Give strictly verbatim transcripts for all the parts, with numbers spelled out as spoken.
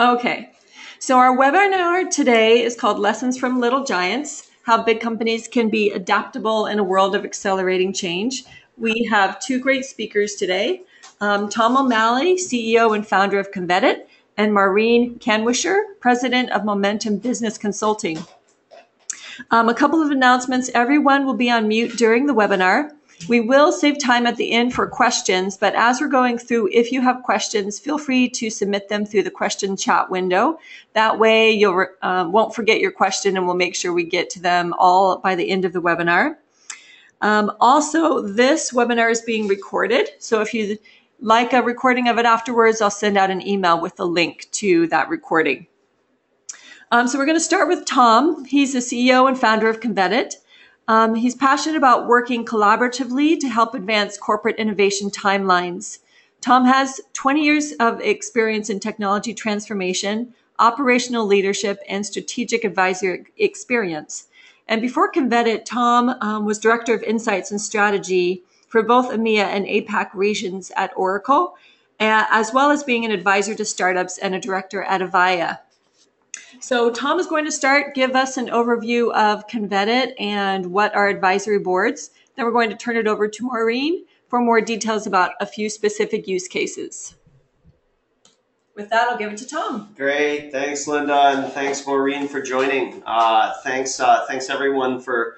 Okay, so our webinar today is called Lessons from Little Giants, How Big Companies Can Be Adaptable in a World of Accelerating Change. We have two great speakers today, um, Tom O'Malley, C E O and founder of Convetit, and Maureen Kanwischer, president of Momentum Business Consulting. Um, a couple of announcements. Everyone will be on mute during the webinar. We will save time at the end for questions, but as we're going through, if you have questions, feel free to submit them through the question chat window. That way you um, won't forget your question, and we'll make sure we get to them all by the end of the webinar. Um, also, this webinar is being recorded, so if you like a recording of it afterwards, I'll send out an email with a link to that recording. Um, so we're going to start with Tom. He's the C E O and founder of Convetit. Um, he's passionate about working collaboratively to help advance corporate innovation timelines. Tom has twenty years of experience in technology transformation, operational leadership, and strategic advisory experience. And before Convetit, Tom um, was Director of Insights and Strategy for both EMEA and APAC regions at Oracle, uh, as well as being an advisor to startups and a director at Avaya. So Tom is going to start, give us an overview of Convetit and what are advisory boards. Then we're going to turn it over to Maureen for more details about a few specific use cases. With that, I'll give it to Tom. Great. Thanks, Linda, and thanks, Maureen, for joining. Uh, thanks, uh, thanks, everyone, for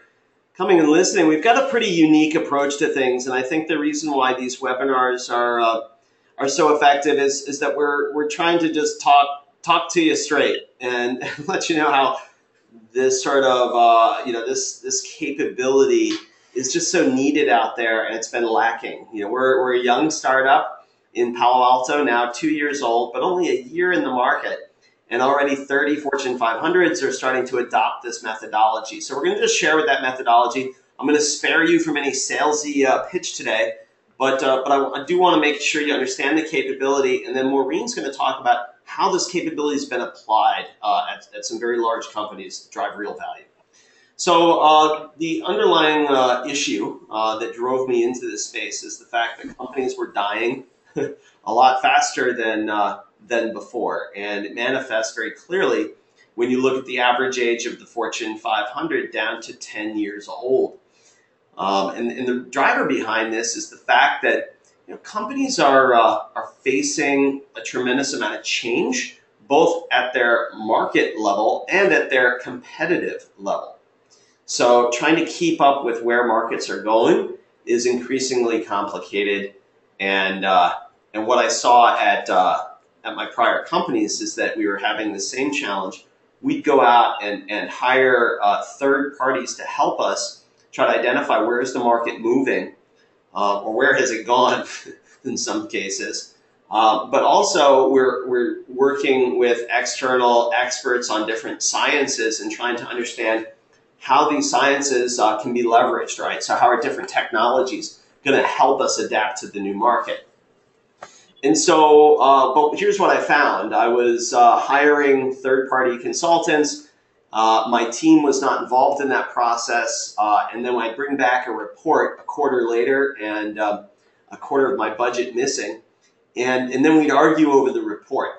coming and listening. We've got a pretty unique approach to things, and I think the reason why these webinars are, uh, are so effective is, is that we're, we're trying to just talk talk to you straight and let you know how this sort of, uh, you know, this this capability is just so needed out there, and it's been lacking. You know, we're, we're a young startup in Palo Alto, now two years old, but only a year in the market, and already thirty Fortune five hundreds are starting to adopt this methodology. So we're going to just share with that methodology. I'm going to spare you from any salesy uh, pitch today, but, uh, but I, I do want to make sure you understand the capability, and then Maureen's going to talk about how this capability has been applied uh, at, at some very large companies to drive real value. So uh, the underlying uh, issue uh, that drove me into this space is the fact that companies were dying a lot faster than, uh, than before. And it manifests very clearly when you look at the average age of the Fortune five hundred down to ten years old. Um, and, and the driver behind this is the fact that You know, companies are, uh, are facing a tremendous amount of change, both at their market level and at their competitive level. So trying to keep up with where markets are going is increasingly complicated. And, uh, and what I saw at, uh, at my prior companies is that we were having the same challenge. We'd go out and, and hire uh, third parties to help us try to identify where is the market moving, Uh, or where has it gone in some cases. Uh, but also we're, we're working with external experts on different sciences and trying to understand how these sciences uh, can be leveraged, right? So how are different technologies going to help us adapt to the new market? And so, uh, but here's what I found. I was uh, hiring third-party consultants. Uh, my team was not involved in that process, uh, and then I bring back a report a quarter later, and uh, a quarter of my budget missing, and and then we'd argue over the report.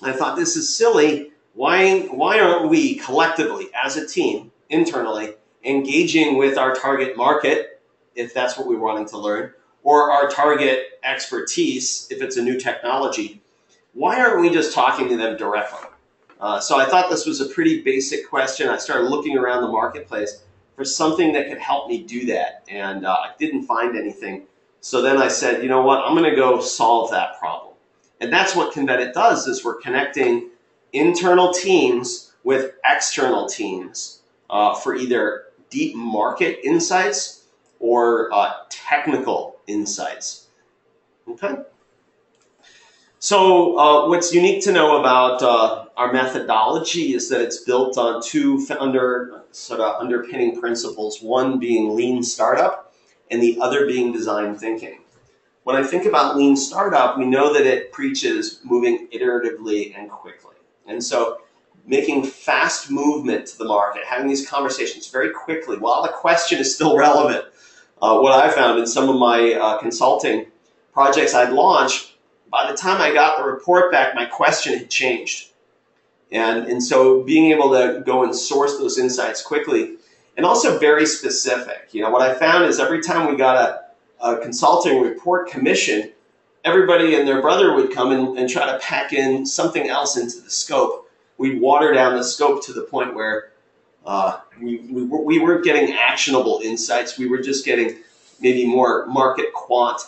And I thought, this is silly. Why why aren't we collectively, as a team, internally, engaging with our target market, if that's what we're wanting to learn, or our target expertise, if it's a new technology? Why aren't we just talking to them directly? Uh, so I thought this was a pretty basic question. I started looking around the marketplace for something that could help me do that, and uh, I didn't find anything. So then I said, you know what, I'm going to go solve that problem. And that's what Convetit does, is we're connecting internal teams with external teams uh, for either deep market insights or uh, technical insights. Okay? So uh, what's unique to know about uh, our methodology is that it's built on two founder, sort of underpinning principles, one being lean startup and the other being design thinking. When I think about lean startup, we know that it preaches moving iteratively and quickly. And so making fast movement to the market, having these conversations very quickly while the question is still relevant. Uh, what I found in some of my uh, consulting projects I'd launched, by the time I got the report back, my question had changed. And, and so being able to go and source those insights quickly, and also very specific. You know, what I found is every time we got a, a consulting report commissioned, everybody and their brother would come and, and try to pack in something else into the scope. We'd water down the scope to the point where uh, we, we, we weren't getting actionable insights. We were just getting maybe more market quant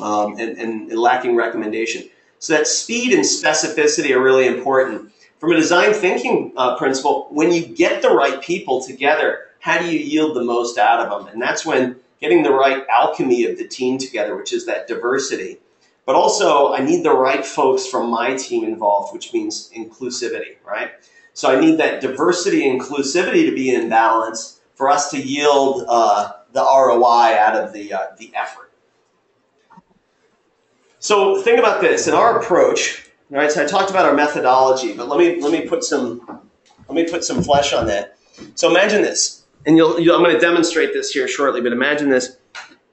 um, and, and lacking recommendation. So that speed and specificity are really important. From a design thinking uh, principle, when you get the right people together, how do you yield the most out of them? And that's when getting the right alchemy of the team together, which is that diversity. But also, I need the right folks from my team involved, which means inclusivity, right? So I need that diversity and inclusivity to be in balance for us to yield uh, the R O I out of the, uh, the effort. So think about this, in our approach, right? So I talked about our methodology, but let me, let me, put, some, let me put some flesh on that. So imagine this. And you'll, you'll, I'm going to demonstrate this here shortly, but imagine this.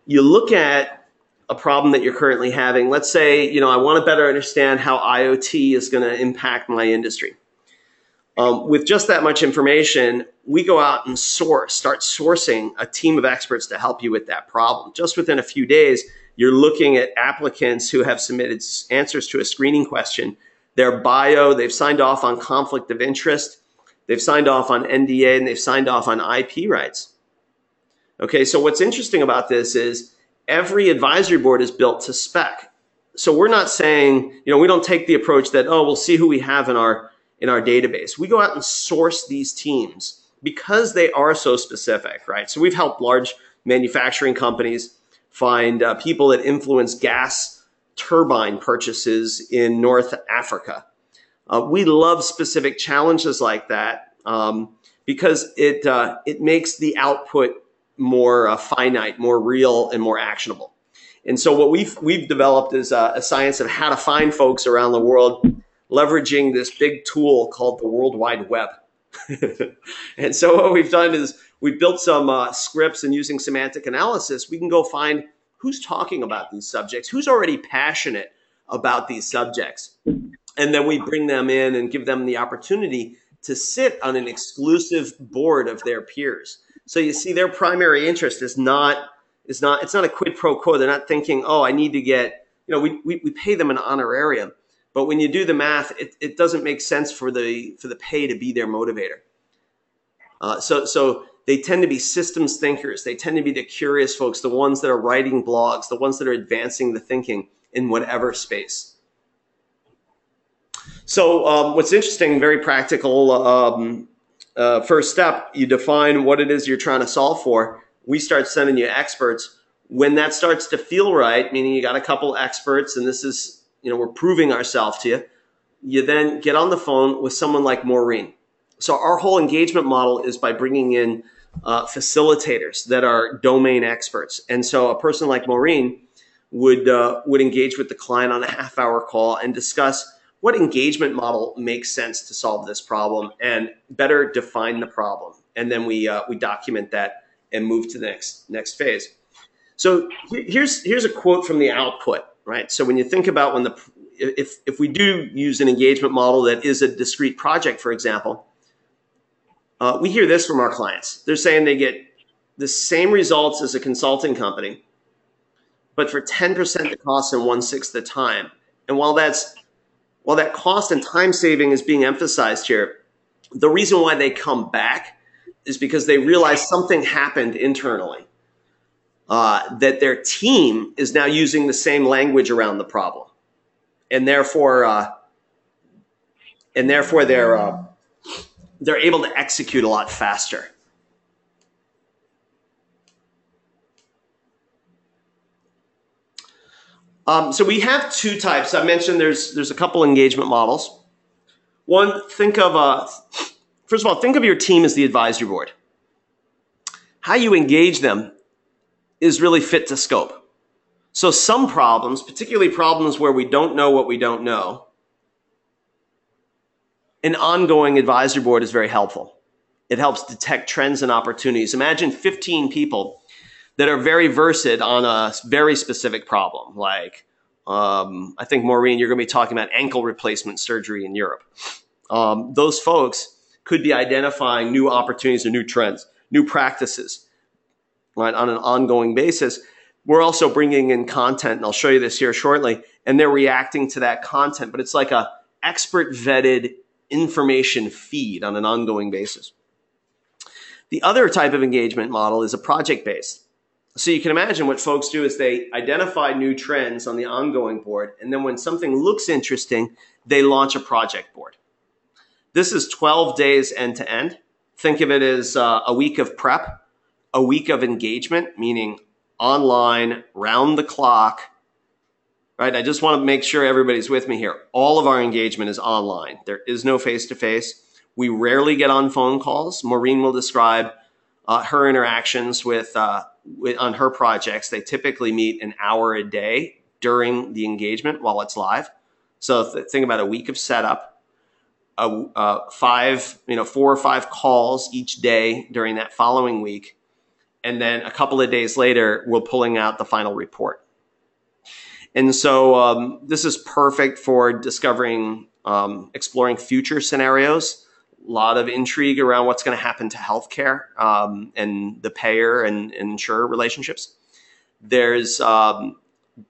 You look at a problem that you're currently having. Let's say, you know, I want to better understand how I O T is going to impact my industry. Um, with just that much information, we go out and source, start sourcing a team of experts to help you with that problem. Just within a few days, you're looking at applicants who have submitted answers to a screening question, their bio, they've signed off on conflict of interest, they've signed off on N D A, and they've signed off on I P rights. Okay, so what's interesting about this is every advisory board is built to spec. So we're not saying, you know, we don't take the approach that, oh, we'll see who we have in our, in our database. We go out and source these teams because they are so specific, right? So we've helped large manufacturing companies find uh, people that influence gas turbine purchases in North Africa. Uh, we love specific challenges like that um, because it, uh, it makes the output more uh, finite, more real, and more actionable. And so what we've, we've developed is a, a science of how to find folks around the world, leveraging this big tool called the World Wide Web. And so what we've done is we've built some uh, scripts, and using semantic analysis, we can go find who's talking about these subjects, who's already passionate about these subjects. And then we bring them in and give them the opportunity to sit on an exclusive board of their peers. So you see, their primary interest is not, is not, it's not a quid pro quo. They're not thinking, oh, I need to get, you know, we, we, we pay them an honorarium. But when you do the math, it, it doesn't make sense for the, for the pay to be their motivator. Uh, so, so they tend to be systems thinkers. They tend to be the curious folks, the ones that are writing blogs, the ones that are advancing the thinking in whatever space. So um, what's interesting, very practical um, uh, first step, you define what it is you're trying to solve for. We start sending you experts. When that starts to feel right, meaning you got a couple experts and this is, you know, we're proving ourselves to you, you then get on the phone with someone like Maureen. So our whole engagement model is by bringing in uh, facilitators that are domain experts. And so a person like Maureen would, uh, would engage with the client on a half hour call and discuss what engagement model makes sense to solve this problem and better define the problem. And then we, uh, we document that and move to the next, next phase. So here's, here's a quote from the output, right? So when you think about when the, if, if we do use an engagement model that is a discrete project, for example, uh, we hear this from our clients. They're saying they get the same results as a consulting company, but for ten percent the cost and one-sixth the time. And while that's, While that cost and time saving is being emphasized here, the reason why they come back is because they realize something happened internally, uh, that their team is now using the same language around the problem, and therefore, uh, and therefore they're uh, they're able to execute a lot faster. Um, so we have two types. I mentioned there's there's a couple engagement models. One, think of uh, first of all, think of your team as the advisory board. How you engage them is really fit to scope. So some problems, particularly problems where we don't know what we don't know, an ongoing advisory board is very helpful. It helps detect trends and opportunities. Imagine fifteen people that are very versed on a very specific problem. Like, um, I think, Maureen, you're going to be talking about ankle replacement surgery in Europe. um, those folks could be identifying new opportunities and new trends, new practices, right, on an ongoing basis. We're also bringing in content, and I'll show you this here shortly, and they're reacting to that content, but it's like a expert vetted information feed on an ongoing basis. The other type of engagement model is a project-based. So you can imagine what folks do is they identify new trends on the ongoing board, and then when something looks interesting, they launch a project board. This is twelve days end-to-end. Think of it as uh, a week of prep, a week of engagement, meaning online, round the clock, right? I just want to make sure everybody's with me here. All of our engagement is online. There is no face-to-face. We rarely get on phone calls. Maureen will describe uh, her interactions with, uh, with on her projects. They typically meet an hour a day during the engagement while it's live. So th think about a week of setup, uh, uh, five, you know, four or five calls each day during that following week, and then a couple of days later, we're pulling out the final report. And so um, this is perfect for discovering, um, exploring future scenarios. A lot of intrigue around what's going to happen to healthcare um, and the payer and, and insurer relationships. There's um,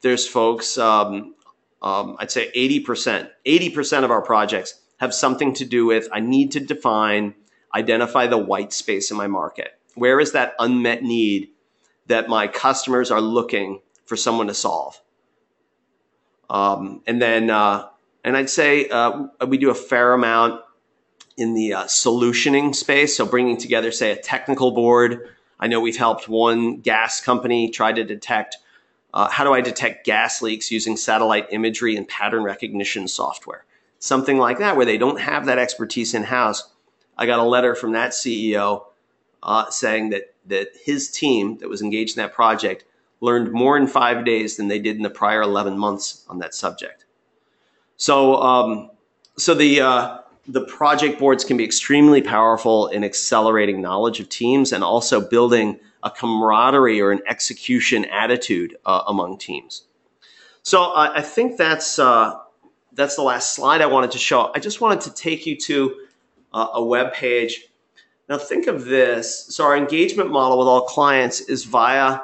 there's folks. Um, um, I'd say eighty percent, eighty percent of our projects have something to do with I need to define, identify the white space in my market. Where is that unmet need that my customers are looking for someone to solve? Um, and then, uh, and I'd say uh, we do a fair amount in the uh, solutioning space. So bringing together, say, a technical board. I know we've helped one gas company try to detect, uh, how do I detect gas leaks using satellite imagery and pattern recognition software? Something like that, where they don't have that expertise in-house. I got a letter from that C E O uh, saying that, that his team that was engaged in that project learned more in five days than they did in the prior eleven months on that subject. So, um, so the... Uh, The project boards can be extremely powerful in accelerating knowledge of teams and also building a camaraderie or an execution attitude uh, among teams. So uh, I think that's, uh, that's the last slide I wanted to show. I just wanted to take you to uh, a web page. Now think of this. So our engagement model with all clients is via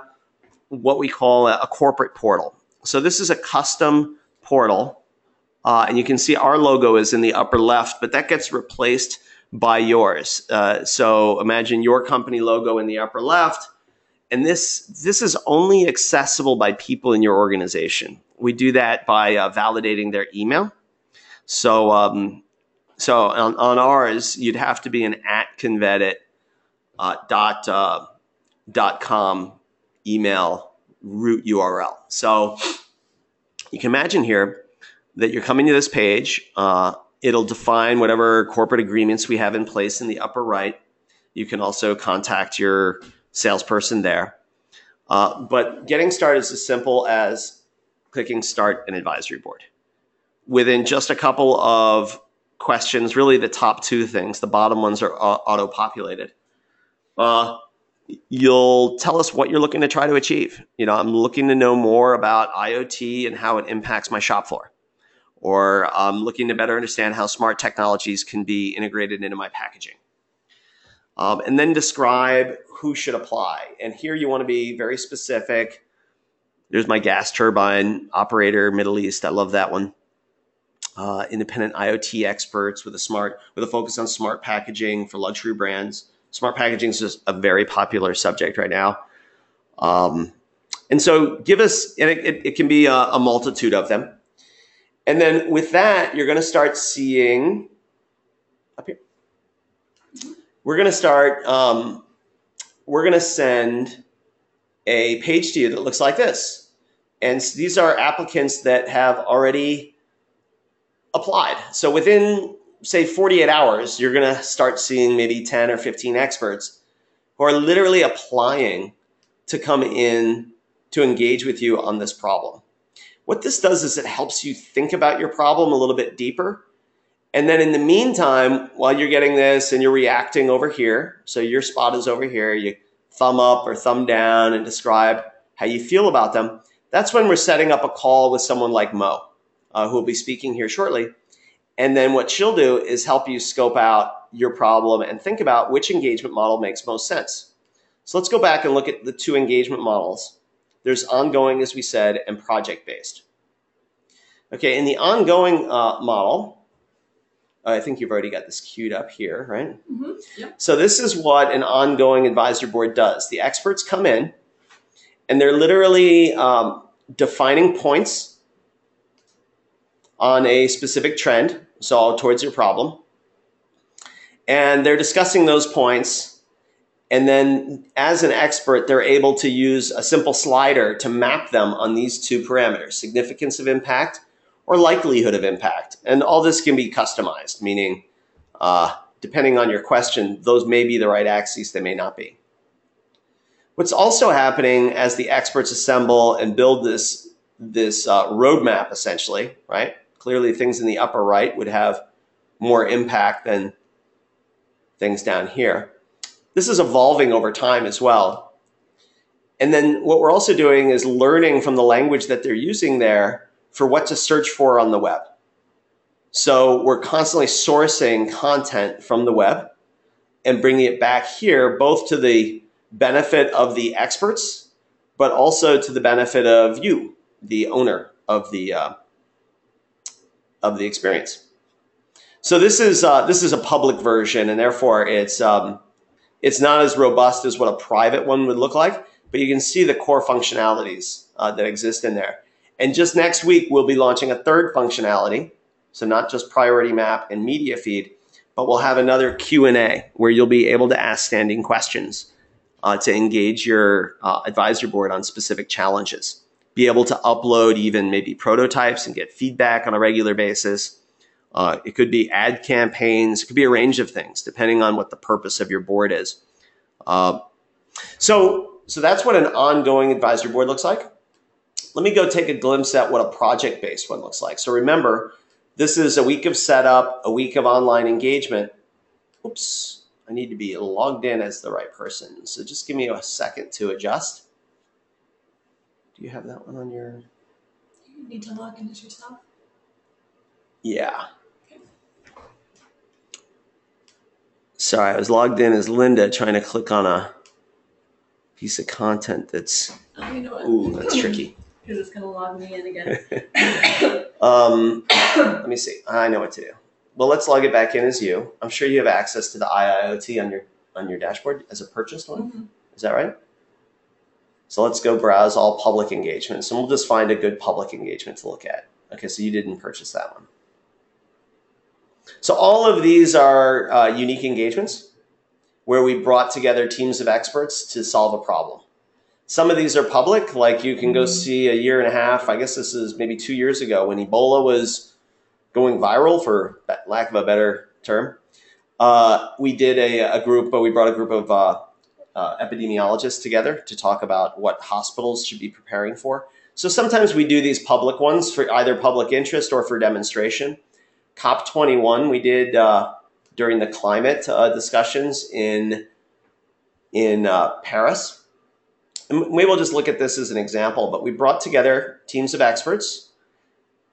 what we call a, a corporate portal. So this is a custom portal. Uh, and you can see our logo is in the upper left, but that gets replaced by yours. Uh, so imagine your company logo in the upper left. And this, this is only accessible by people in your organization. We do that by uh, validating their email. So, um, so on, on ours, you'd have to be an at Convetit uh, dot, uh, dot com email root U R L. So you can imagine here that you're coming to this page. Uh, it'll define whatever corporate agreements we have in place in the upper right. You can also contact your salesperson there. Uh, but getting started is as simple as clicking Start an Advisory Board. Within just a couple of questions, really the top two things, the bottom ones are auto-populated. Uh, You'll tell us what you're looking to try to achieve. You know, I'm looking to know more about I O T and how it impacts my shop floor. Or I'm looking to better understand how smart technologies can be integrated into my packaging. Um, and then describe who should apply. And here you want to be very specific. There's my gas turbine operator, Middle East. I love that one. Uh, independent I O T experts with a smart, with a focus on smart packaging for luxury brands. Smart packaging is just a very popular subject right now. Um, and so give us, and it, it, it can be a, a multitude of them. And then with that, you're going to start seeing, up here, we're going to start, um, we're going to send a page to you that looks like this. And these are applicants that have already applied. So within, say, forty-eight hours, you're going to start seeing maybe ten or fifteen experts who are literally applying to come in to engage with you on this problem. What this does is it helps you think about your problem a little bit deeper. And then in the meantime, while you're getting this and you're reacting over here, so your spot is over here, you thumb up or thumb down and describe how you feel about them. That's when we're setting up a call with someone like Mo, uh, who will be speaking here shortly. And then what she'll do is help you scope out your problem and think about which engagement model makes most sense. So let's go back and look at the two engagement models. There's ongoing, as we said, and project-based. Okay, in the ongoing uh, model, I think you've already got this queued up here, right? Mm-hmm. Yep. So this is what an ongoing advisory board does. The experts come in and they're literally um, defining points on a specific trend, so towards your problem. And they're discussing those points. And then as an expert, they're able to use a simple slider to map them on these two parameters, significance of impact or likelihood of impact. And all this can be customized, meaning uh, depending on your question, those may be the right axes, they may not be. What's also happening as the experts assemble and build this, this uh, roadmap, essentially, right? Clearly things in the upper right would have more impact than things down here. This is evolving over time as well. And then what we're also doing is learning from the language that they're using there for what to search for on the web. So we're constantly sourcing content from the web and bringing it back here, both to the benefit of the experts, but also to the benefit of you, the owner of the, uh, of the experience. So this is uh, this is a public version, and therefore it's um, it's not as robust as what a private one would look like. But you can see the core functionalities uh, that exist in there. And just next week we'll be launching a third functionality, so not just priority map and media feed, but we'll have another Q and A where you'll be able to ask standing questions uh, to engage your uh, advisory board on specific challenges. Be able to upload even maybe prototypes and get feedback on a regular basis. Uh, it could be ad campaigns, it could be a range of things, depending on what the purpose of your board is. Uh, so, so that's what an ongoing advisory board looks like. Let me go take a glimpse at what a project-based one looks like. So remember, this is a week of setup, a week of online engagement. Oops, I need to be logged in as the right person. So just give me a second to adjust. Do you have that one on your... You need to log in as yourself? Yeah. Sorry, I was logged in as Linda trying to click on a piece of content that's, oh, you know what? Ooh, that's tricky. Because it's going to log me in again. um, let me see. I know what to do. Well, let's log it back in as you. I'm sure you have access to the I I O T on your, on your dashboard as a purchased one. Mm-hmm. Is that right? So let's go browse all public engagements, and we'll just find a good public engagement to look at. Okay, so you didn't purchase that one. So all of these are uh, unique engagements where we brought together teams of experts to solve a problem. Some of these are public, like you can go see a year and a half, I guess this is maybe two years ago when Ebola was going viral, for lack of a better term. Uh, we did a, a group, but we brought a group of uh, uh, epidemiologists together to talk about what hospitals should be preparing for. So sometimes we do these public ones for either public interest or for demonstration. COP twenty-one we did uh, during the climate uh, discussions in, in uh, Paris. And we will just look at this as an example, but we brought together teams of experts.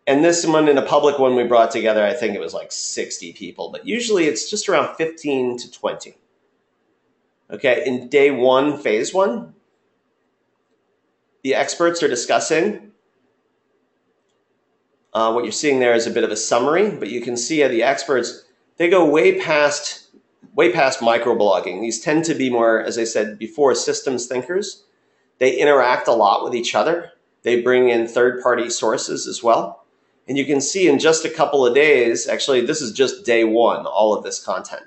And this one, in a public one, we brought together, I think it was like sixty people, but usually it's just around fifteen to twenty. Okay, in day one, phase one, the experts are discussing. Uh, what you're seeing there is a bit of a summary, but you can see the experts, they go way past, way past microblogging. These tend to be more, as I said before, systems thinkers. They interact a lot with each other. They bring in third-party sources as well. And you can see in just a couple of days, actually, this is just day one, all of this content.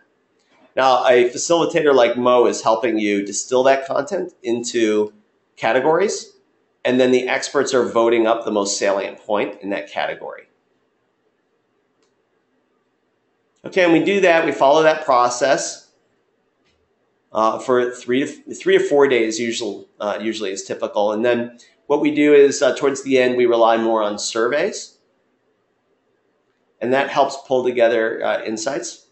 Now, a facilitator like Mo is helping you distill that content into categories. And then the experts are voting up the most salient point in that category. Okay, and we do that, we follow that process uh, for three to, three to four days usual, uh, usually is typical. And then what we do is uh, towards the end, we rely more on surveys. And that helps pull together uh, insights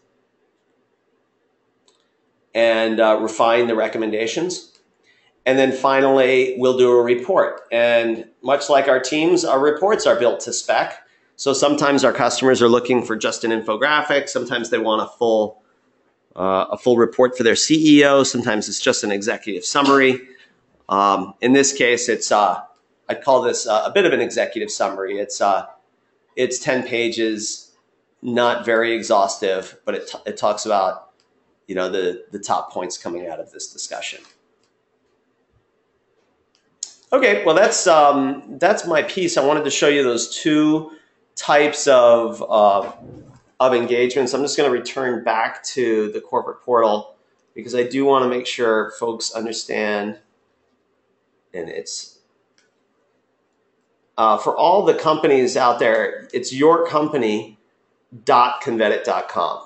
and uh, refine the recommendations. And then finally, we'll do a report. And much like our teams, our reports are built to spec. So sometimes our customers are looking for just an infographic. Sometimes they want a full uh, a full report for their C E O. Sometimes it's just an executive summary. Um, in this case, it's uh, I'd call this uh, a bit of an executive summary. It's uh, it's ten pages, not very exhaustive, but it, t it talks about, you know, the, the top points coming out of this discussion. Okay, well, that's um, that's my piece. I wanted to show you those two types of, uh, of engagements. I'm just going to return back to the corporate portal because I do want to make sure folks understand. And it's uh, for all the companies out there, it's your company dot convetit dot com.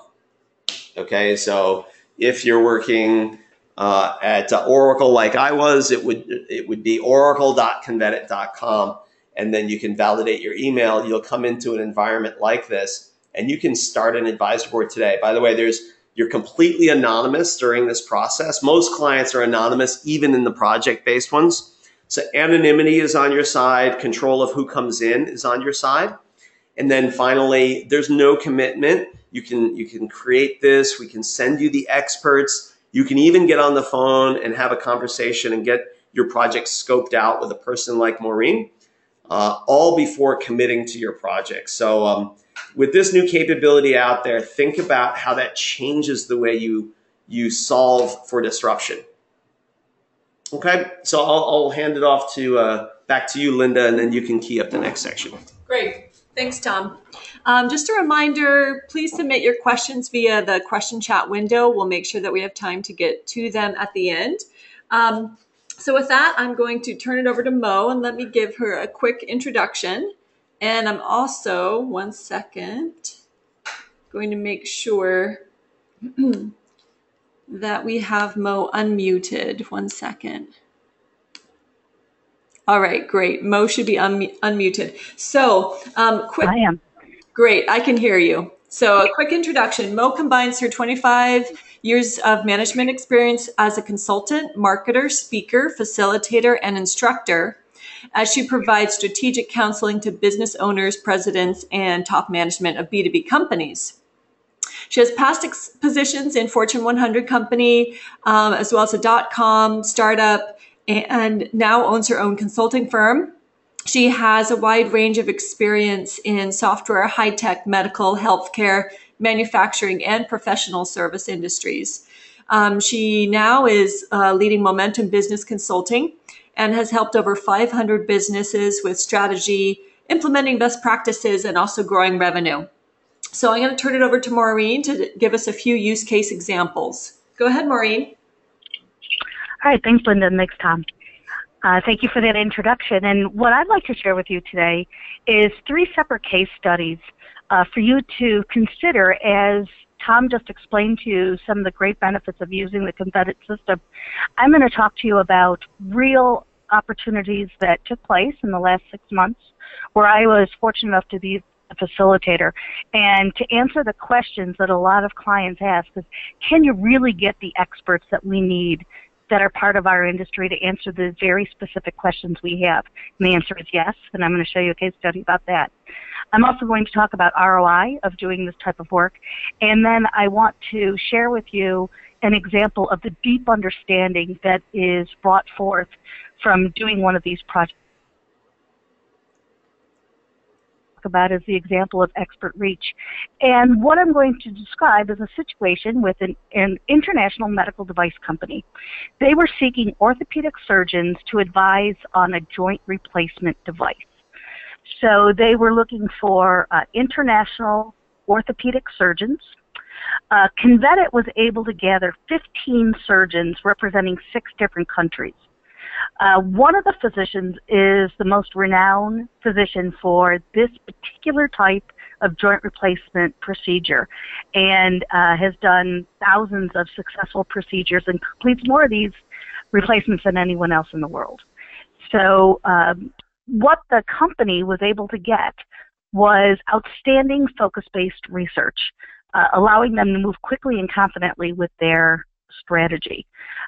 Okay, so if you're working uh, at uh, Oracle like I was, it would it would be oracle dot convetit dot com, and then you can validate your email. You'll come into an environment like this, and you can start an advisor board today. By the way, there's you're completely anonymous during this process. Most clients are anonymous, even in the project-based ones. So anonymity is on your side. Control of who comes in is on your side. And then finally, there's no commitment. You can, you can create this. We can send you the experts. You can even get on the phone and have a conversation and get your project scoped out with a person like Maureen, uh, all before committing to your project. So um, with this new capability out there, think about how that changes the way you, you solve for disruption. Okay, so I'll, I'll hand it off to uh, back to you, Linda, and then you can key up the next section. Great. Thanks, Tom. Um, just a reminder, please submit your questions via the question chat window. We'll make sure that we have time to get to them at the end. Um, so with that, I'm going to turn it over to Mo, and let me give her a quick introduction. And I'm also, one second, going to make sure that we have Mo unmuted. One second. All right, great. Mo should be un unmuted. So um, quick. I am. Great, I can hear you. So a quick introduction. Mo combines her twenty-five years of management experience as a consultant, marketer, speaker, facilitator, and instructor as she provides strategic counseling to business owners, presidents, and top management of B two B companies. She has past ex positions in Fortune one hundred company, um, as well as a dot-com startup, and now owns her own consulting firm. She has a wide range of experience in software, high-tech, medical, healthcare, manufacturing, and professional service industries. Um, she now is uh, leading Momentum Business Consulting and has helped over five hundred businesses with strategy, implementing best practices, and also growing revenue. So I'm going to turn it over to Maureen to give us a few use case examples. Go ahead, Maureen. All right, thanks, Linda. Thanks, Tom. Uh, thank you for that introduction. And what I'd like to share with you today is three separate case studies uh, for you to consider as Tom just explained to you some of the great benefits of using the Convetit system. I'm going to talk to you about real opportunities that took place in the last six months where I was fortunate enough to be a facilitator and to answer the questions that a lot of clients ask is, can you really get the experts that we need that are part of our industry to answer the very specific questions we have? And the answer is yes, and I'm going to show you a case study about that. I'm also going to talk about R O I of doing this type of work, and then I want to share with you an example of the deep understanding that is brought forth from doing one of these projects. About is the example of expert reach. And what I'm going to describe is a situation with an, an international medical device company. They were seeking orthopedic surgeons to advise on a joint replacement device. So they were looking for uh, international orthopedic surgeons. Uh, Convetit was able to gather fifteen surgeons representing six different countries. Uh, one of the physicians is the most renowned physician for this particular type of joint replacement procedure and uh, has done thousands of successful procedures and completes more of these replacements than anyone else in the world. So um, what the company was able to get was outstanding focus-based research, uh, allowing them to move quickly and confidently with their strategy.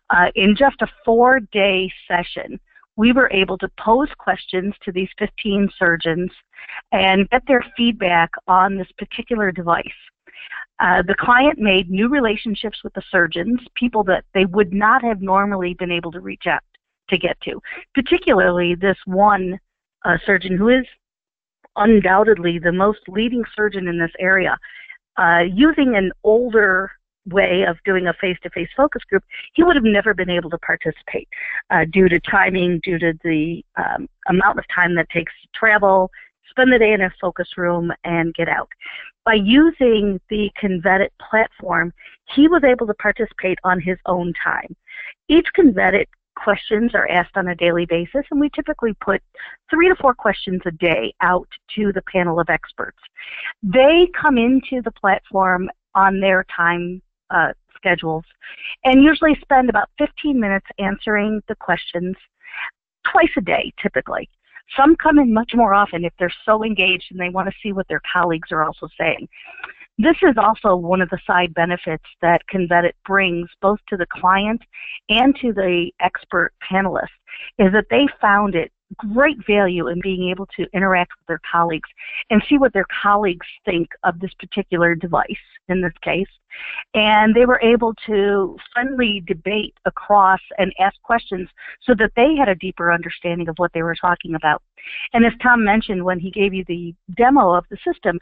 Uh, in just a four-day session, we were able to pose questions to these fifteen surgeons and get their feedback on this particular device. Uh, the client made new relationships with the surgeons, people that they would not have normally been able to reach out to get to, particularly this one uh, surgeon who is undoubtedly the most leading surgeon in this area. Uh, using an older way of doing a face-to-face focus group, he would have never been able to participate uh, due to timing, due to the um, amount of time that takes to travel, spend the day in a focus room, and get out. By using the Convetit platform, he was able to participate on his own time. Each Convetit questions are asked on a daily basis, and we typically put three to four questions a day out to the panel of experts. They come into the platform on their time uh, schedules and usually spend about fifteen minutes answering the questions twice a day, typically. Some come in much more often if they're so engaged and they want to see what their colleagues are also saying. This is also one of the side benefits that Convetit brings both to the client and to the expert panelists, is that they found it great value in being able to interact with their colleagues and see what their colleagues think of this particular device, in this case. And they were able to friendly debate across and ask questions so that they had a deeper understanding of what they were talking about. And as Tom mentioned when he gave you the demo of the system,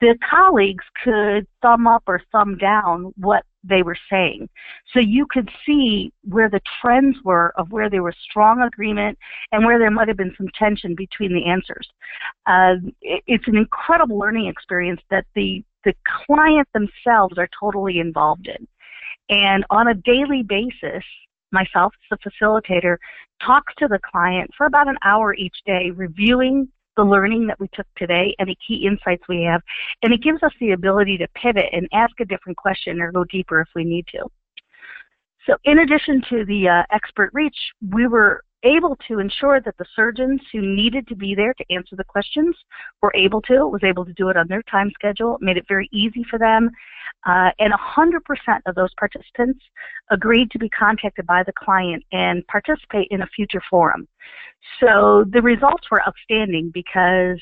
the colleagues could thumb up or thumb down what they were saying. So you could see where the trends were of where there was strong agreement and where there might have been some tension between the answers. Uh, it's an incredible learning experience that the, the client themselves are totally involved in. And on a daily basis, myself as the facilitator talks to the client for about an hour each day, reviewing the learning that we took today and the key insights we have, and it gives us the ability to pivot and ask a different question or go deeper if we need to. So in addition to the uh, expert reach, we were able to ensure that the surgeons who needed to be there to answer the questions were able to, was able to do it on their time schedule, made it very easy for them, uh, and one hundred percent of those participants agreed to be contacted by the client and participate in a future forum. So the results were outstanding because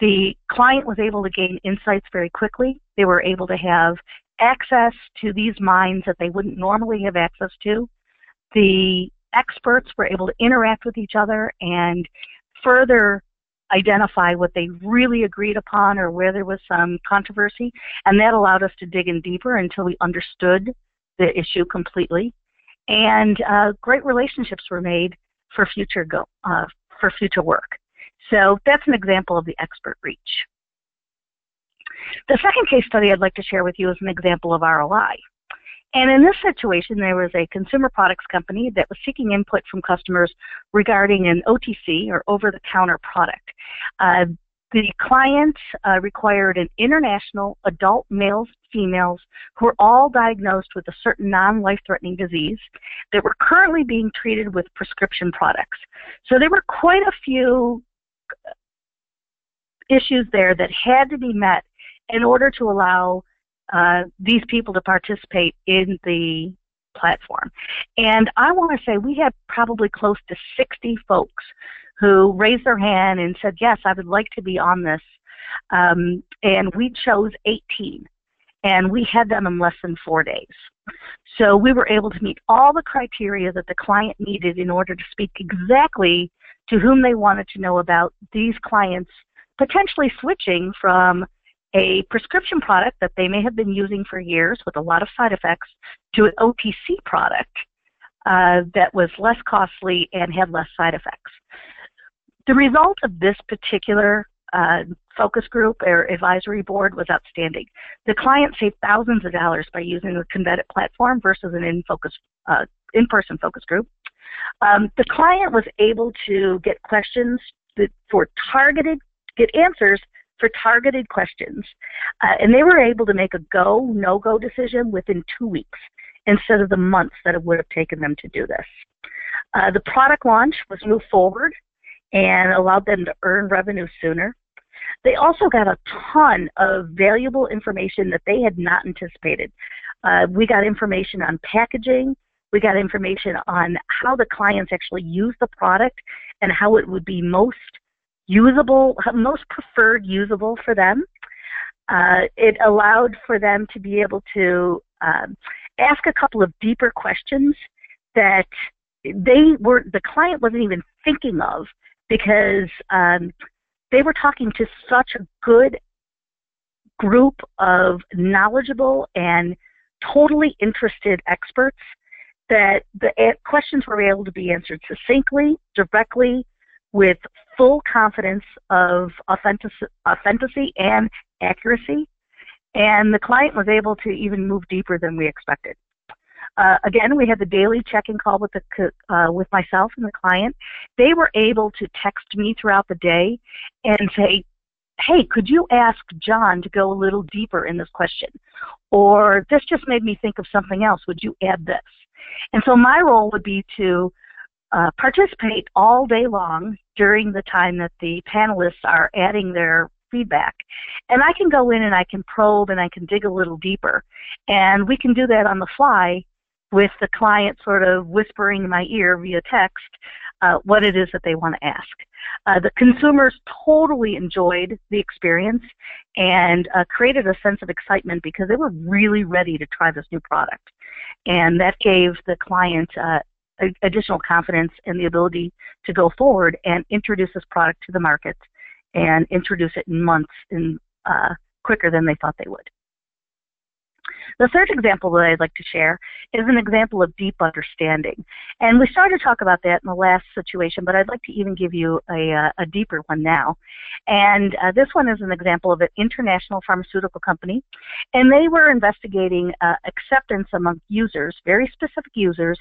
the client was able to gain insights very quickly. They were able to have access to these minds that they wouldn't normally have access to. The experts were able to interact with each other and further identify what they really agreed upon or where there was some controversy, and that allowed us to dig in deeper until we understood the issue completely. And uh, great relationships were made for future go uh, for future work. So that's an example of the expert reach. The second case study I'd like to share with you is an example of R O I. And in this situation, there was a consumer products company that was seeking input from customers regarding an O T C, or over-the-counter product. Uh, the client uh, required an international adult males and females who were all diagnosed with a certain non-life-threatening disease that were currently being treated with prescription products. So there were quite a few issues there that had to be met in order to allow Uh, these people to participate in the platform. And I want to say we had probably close to sixty folks who raised their hand and said, yes, I would like to be on this. Um, and we chose eighteen. And we had them in less than four days. So we were able to meet all the criteria that the client needed in order to speak exactly to whom they wanted to know about these clients potentially switching from a prescription product that they may have been using for years with a lot of side effects to an O T C product uh, that was less costly and had less side effects. The result of this particular uh, focus group or advisory board was outstanding. The client saved thousands of dollars by using the Convetit platform versus an in-focus, uh, in-person focus group. Um, the client was able to get questions that for targeted, get answers for targeted questions, uh, and they were able to make a go, no-go decision within two weeks instead of the months that it would have taken them to do this. Uh, the product launch was moved forward and allowed them to earn revenue sooner. They also got a ton of valuable information that they had not anticipated. Uh, we got information on packaging, we got information on how the clients actually use the product and how it would be most usable, most preferred usable for them. Uh, it allowed for them to be able to um, ask a couple of deeper questions that they were, the client wasn't even thinking of, because um, they were talking to such a good group of knowledgeable and totally interested experts that the questions were able to be answered succinctly, directly, with full confidence of authentic authenticity and accuracy, and the client was able to even move deeper than we expected. Uh, again, we had the daily check-in call with the uh, with myself and the client. They were able to text me throughout the day and say, "Hey, could you ask John to go a little deeper in this question?" Or, "This just made me think of something else. Would you add this?" And so my role would be to uh, participate all day long during the time that the panelists are adding their feedback. And I can go in and I can probe and I can dig a little deeper. And we can do that on the fly with the client sort of whispering in my ear via text uh, what it is that they want to ask. Uh, the consumers totally enjoyed the experience and uh, created a sense of excitement because they were really ready to try this new product. And that gave the client uh, additional confidence and the ability to go forward and introduce this product to the market and introduce it in months in, uh, quicker than they thought they would. The third example that I'd like to share is an example of deep understanding. And we started to talk about that in the last situation, but I'd like to even give you a, uh, a deeper one now. And uh, this one is an example of an international pharmaceutical company. And they were investigating uh, acceptance among users, very specific users,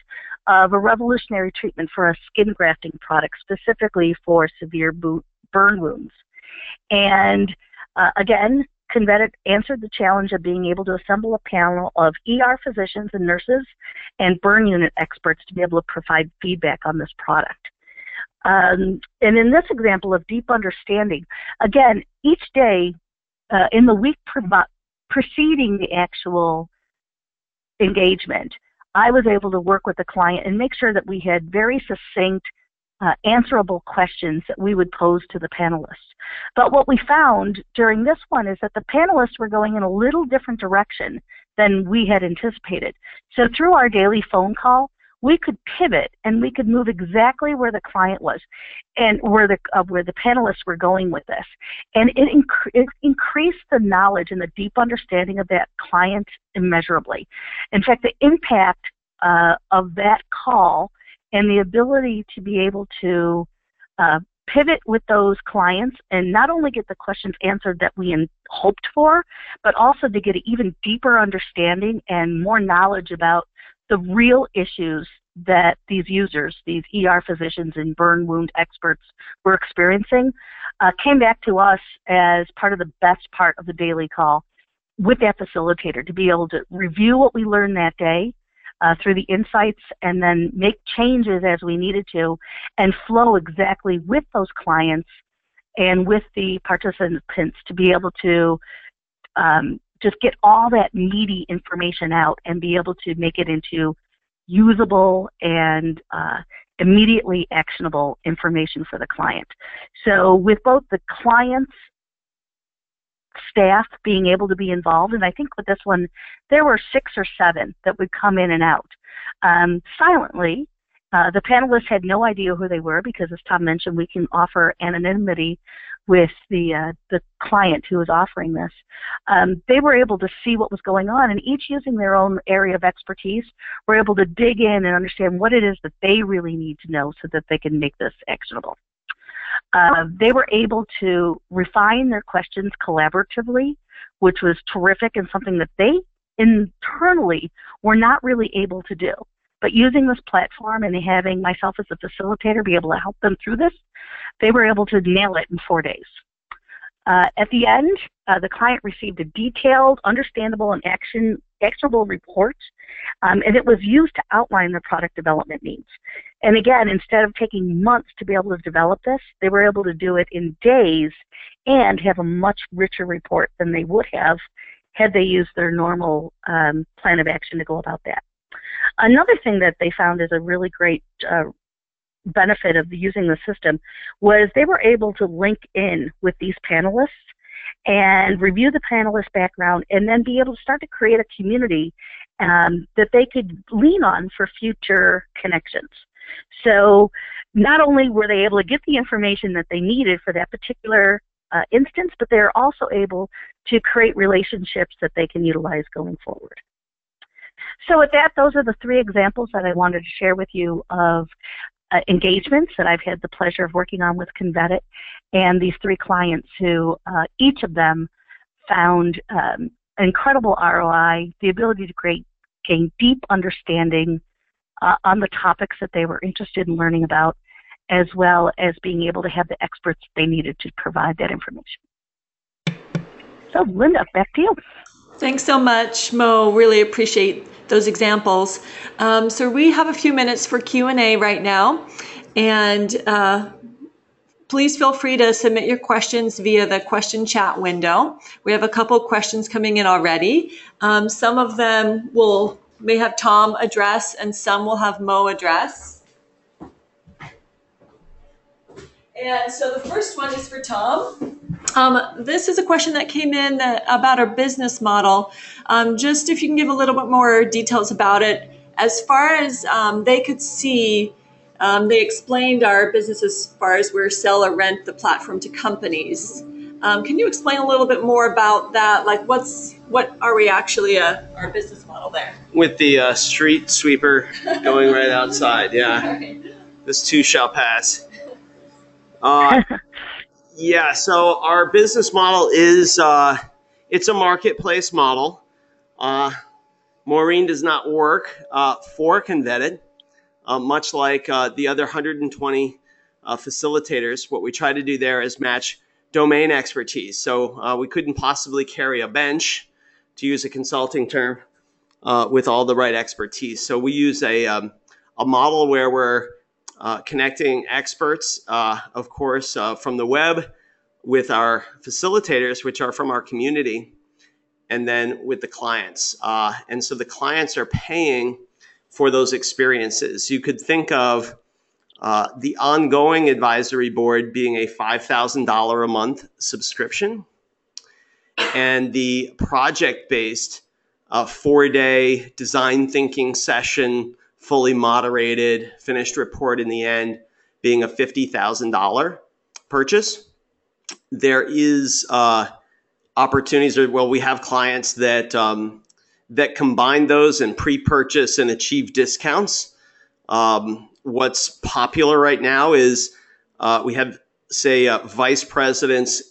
of a revolutionary treatment for a skin grafting product, specifically for severe burn wounds. And uh, again, Convetit answered the challenge of being able to assemble a panel of E R physicians and nurses and burn unit experts to be able to provide feedback on this product. Um, and in this example of deep understanding, again, each day uh, in the week pre preceding the actual engagement, I was able to work with the client and make sure that we had very succinct, Uh, answerable questions that we would pose to the panelists. But what we found during this one is that the panelists were going in a little different direction than we had anticipated. So through our daily phone call, we could pivot and we could move exactly where the client was and where the uh, where the panelists were going with this. And it, inc- it increased the knowledge and the deep understanding of that client immeasurably. In fact, the impact uh, of that call and the ability to be able to uh, pivot with those clients and not only get the questions answered that we in, hoped for, but also to get an even deeper understanding and more knowledge about the real issues that these users, these E R physicians and burn wound experts were experiencing, uh, came back to us as part of the best part of the daily call with that facilitator to be able to review what we learned that day, Uh, through the insights, and then make changes as we needed to, and flow exactly with those clients and with the participants to be able to um, just get all that meaty information out and be able to make it into usable and uh, immediately actionable information for the client. So with both the clients staff being able to be involved, and I think with this one there were six or seven that would come in and out um, silently. Uh, the panelists had no idea who they were because, as Tom mentioned, we can offer anonymity with the uh, the client who is offering this. Um, they were able to see what was going on, and each using their own area of expertise were able to dig in and understand what it is that they really need to know so that they can make this actionable. Uh, they were able to refine their questions collaboratively, which was terrific and something that they internally were not really able to do. But using this platform and having myself as a facilitator be able to help them through this, they were able to nail it in four days. Uh, at the end, uh, the client received a detailed, understandable, and action, actionable report, um, and it was used to outline their product development needs. And again, instead of taking months to be able to develop this, they were able to do it in days and have a much richer report than they would have had they used their normal um, plan of action to go about that. Another thing that they found is a really great uh, benefit of using the system was they were able to link in with these panelists and review the panelists' background and then be able to start to create a community um, that they could lean on for future connections. So not only were they able to get the information that they needed for that particular uh, instance, but they're also able to create relationships that they can utilize going forward. So with that, those are the three examples that I wanted to share with you of uh, engagements that I've had the pleasure of working on with Convetit, and these three clients who uh, each of them found um, incredible R O I, the ability to create, gain deep understanding Uh, on the topics that they were interested in learning about, as well as being able to have the experts they needed to provide that information. So Linda, back to you. Thanks so much, Mo. Really appreciate those examples. Um, so we have a few minutes for Q and A right now, and uh, please feel free to submit your questions via the question chat window. We have a couple questions coming in already. Um, some of them will may have Tom address, and some will have Mo address. And so the first one is for Tom. Um, this is a question that came in that, about our business model. Um, just if you can give a little bit more details about it. As far as um, they could see, um, they explained our business as far as we're sell or rent the platform to companies. Um, can you explain a little bit more about that? Like, what's what are we actually uh, our business model there? With the uh, street sweeper going right outside, yeah. Right. This too shall pass. Uh, yeah. So our business model is uh, it's a marketplace model. Uh, Maureen does not work uh, for Convetit, uh, much like uh, the other one hundred twenty uh, facilitators. What we try to do there is match domain expertise. So uh, we couldn't possibly carry a bench, to use a consulting term, uh, with all the right expertise. So we use a, um, a model where we're uh, connecting experts, uh, of course, uh, from the web with our facilitators, which are from our community, and then with the clients. Uh, and so the clients are paying for those experiences. You could think of Uh, the ongoing advisory board being a five thousand dollars a month subscription, and the project-based uh, four-day design thinking session, fully moderated, finished report in the end, being a fifty thousand dollars purchase. There is uh, opportunities, or, well, we have clients that, um, that combine those and pre-purchase and achieve discounts. Um, What's popular right now is uh, we have, say, uh, vice presidents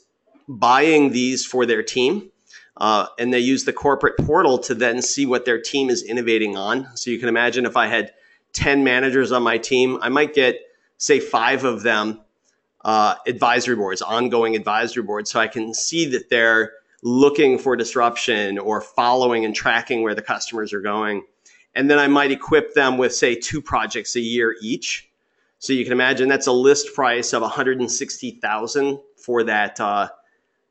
buying these for their team, uh, and they use the corporate portal to then see what their team is innovating on. So you can imagine if I had ten managers on my team, I might get, say, five of them uh, advisory boards, ongoing advisory boards, so I can see that they're looking for disruption or following and tracking where the customers are going. And then I might equip them with, say, two projects a year each. So you can imagine that's a list price of one hundred sixty thousand dollars for that uh,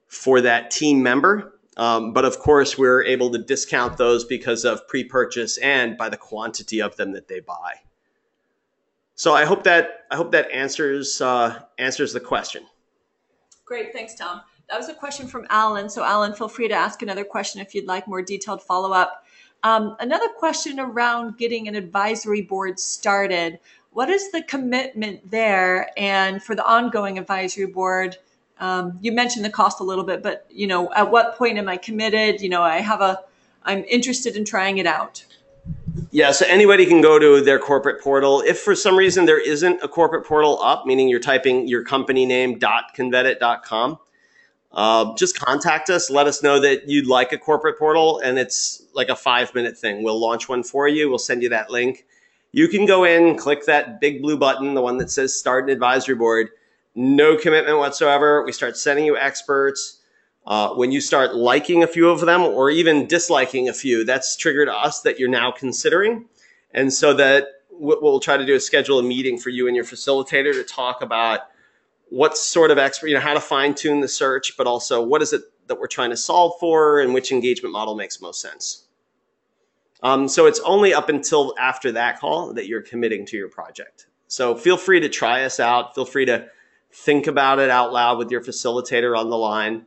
for that team member. Um, but of course, we're able to discount those because of pre-purchase and by the quantity of them that they buy. So I hope that I hope that answers uh, answers the question. Great, thanks, Tom. That was a question from Alan. So Alan, feel free to ask another question if you'd like more detailed follow-up. Um, another question around getting an advisory board started. What is the commitment there? And for the ongoing advisory board, um, you mentioned the cost a little bit, but you know, at what point am I committed? You know, I have a, I'm interested in trying it out. Yeah, so anybody can go to their corporate portal. If for some reason there isn't a corporate portal up, meaning you're typing your company name .convetit dot com, Uh, just contact us, let us know that you'd like a corporate portal, and it's like a five minute thing. We'll launch one for you, we'll send you that link. You can go in, click that big blue button, the one that says start an advisory board, no commitment whatsoever. We start sending you experts. Uh, when you start liking a few of them or even disliking a few, that's triggered us that you're now considering. And so that what we'll try to do is schedule a meeting for you and your facilitator to talk about what sort of expert, you know, how to fine tune the search, but also what is it that we're trying to solve for and which engagement model makes most sense. Um, so it's only up until after that call that you're committing to your project. So feel free to try us out. Feel free to think about it out loud with your facilitator on the line,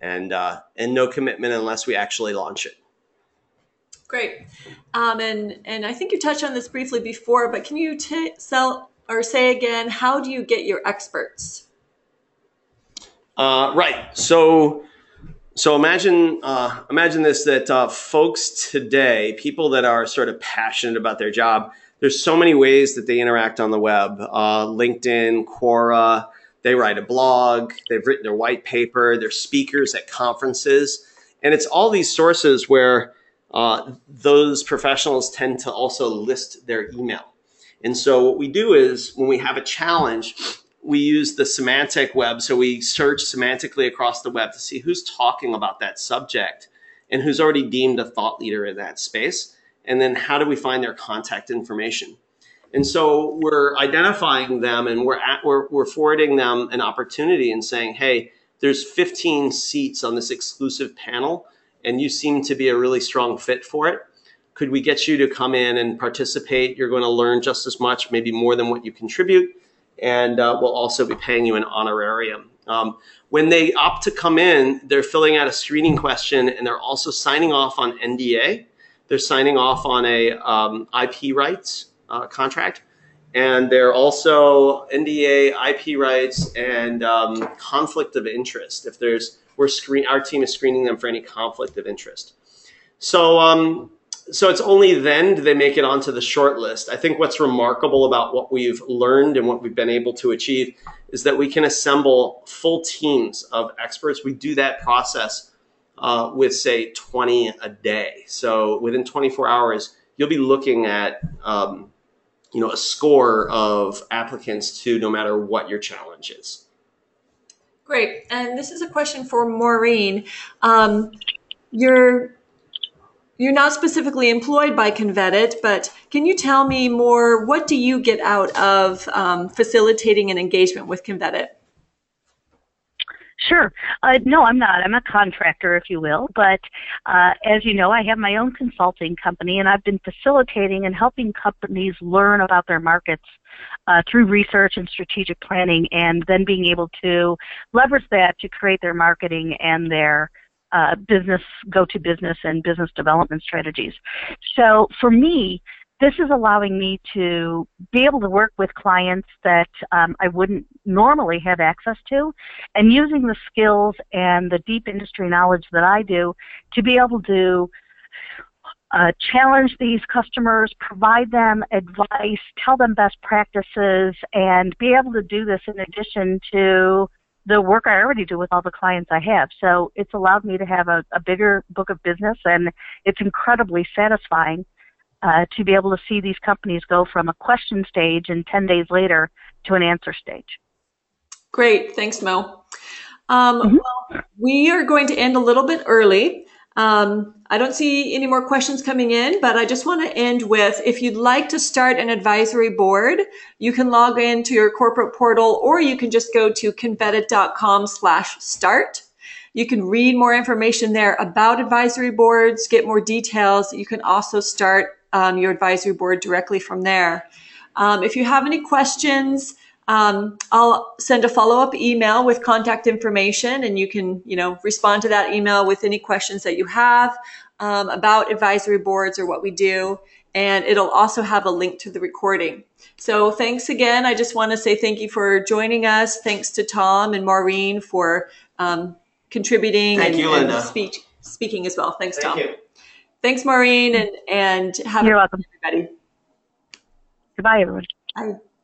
and, uh, and no commitment unless we actually launch it. Great. Um, and, and I think you touched on this briefly before, but can you t sell or say again, how do you get your experts? Uh, right. So, so imagine, uh, imagine this, that uh, folks today, people that are sort of passionate about their job, there's so many ways that they interact on the web. Uh, LinkedIn, Quora, they write a blog, they've written a white paper, they're speakers at conferences. And it's all these sources where uh, those professionals tend to also list their email. And so what we do is when we have a challenge, we use the semantic web. So we search semantically across the web to see who's talking about that subject and who's already deemed a thought leader in that space. And then how do we find their contact information? And so we're identifying them, and we're, at, we're, we're forwarding them an opportunity and saying, hey, there's fifteen seats on this exclusive panel, and you seem to be a really strong fit for it. Could we get you to come in and participate? You're going to learn just as much, maybe more than what you contribute, and uh, we'll also be paying you an honorarium. Um, when they opt to come in, they're filling out a screening question, and they're also signing off on N D A. They're signing off on a um, I P rights uh, contract, and they're also N D A, I P rights, and um, conflict of interest. If there's, we're screen, our team is screening them for any conflict of interest. So, um, so it's only then do they make it onto the short list. I think what's remarkable about what we've learned and what we've been able to achieve is that we can assemble full teams of experts. We do that process Uh, with say twenty a day. So within twenty-four hours, you'll be looking at um, you know, a score of applicants to no matter what your challenge is. Great, and this is a question for Maureen. Um, you're, you're not specifically employed by Convetit, but can you tell me more, what do you get out of um, facilitating an engagement with Convetit? Sure. Uh, no, I'm not. I'm a contractor, if you will. But uh, as you know, I have my own consulting company, and I've been facilitating and helping companies learn about their markets uh, through research and strategic planning, and then being able to leverage that to create their marketing and their uh, business, go-to business and business development strategies. So for me, this is allowing me to be able to work with clients that um, I wouldn't normally have access to, and using the skills and the deep industry knowledge that I do to be able to uh, challenge these customers, provide them advice, tell them best practices, and be able to do this in addition to the work I already do with all the clients I have. So it's allowed me to have a, a bigger book of business, and it's incredibly satisfying Uh, to be able to see these companies go from a question stage and ten days later to an answer stage. Great, thanks, Mo. Um, mm-hmm. Well, we are going to end a little bit early. Um, I don't see any more questions coming in, but I just want to end with, if you'd like to start an advisory board, you can log into your corporate portal, or you can just go to convetit dot com slash start. You can read more information there about advisory boards, get more details. You can also start Um, your advisory board directly from there. Um, if you have any questions, um, I'll send a follow-up email with contact information, and you can, you know, respond to that email with any questions that you have um, about advisory boards or what we do. And it'll also have a link to the recording. So thanks again. I just want to say thank you for joining us. Thanks to Tom and Maureen for um, contributing thank and, you, and speech, speaking as well. Thanks, thank Tom. You. Thanks, Maureen, and, and have a good day, everybody. Goodbye, everyone. Bye.